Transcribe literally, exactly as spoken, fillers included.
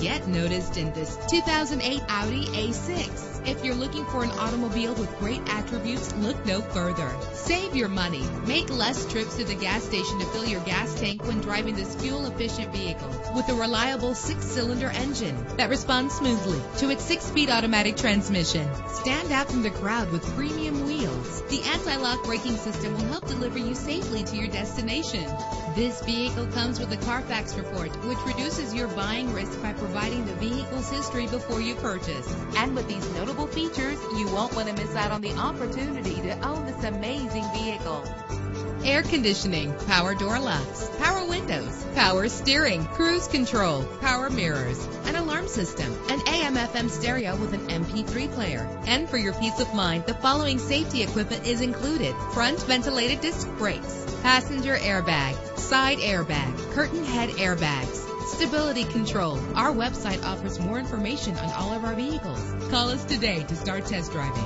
Get noticed in this two thousand eight Audi A six. If you're looking for an automobile with great attributes, look no further. Save your money. Make less trips to the gas station to fill your gas tank when driving this fuel-efficient vehicle with a reliable six-cylinder engine that responds smoothly to its six-speed automatic transmission. Stand out from the crowd with premium wheels. The anti-lock braking system will help deliver you safely to your destination. This vehicle comes with a Carfax report, which reduces your buying risk by providing the vehicle's history before you purchase. And with these notable features, you won't want to miss out on the opportunity to own this amazing vehicle. Air conditioning, power door locks, power windows, power steering, cruise control, power mirrors, an alarm system, an A M F M stereo with an M P three player. And for your peace of mind, the following safety equipment is included: front ventilated disc brakes, passenger airbag, side airbag, curtain head airbags, stability control. Our website offers more information on all of our vehicles. Call us today to start test driving.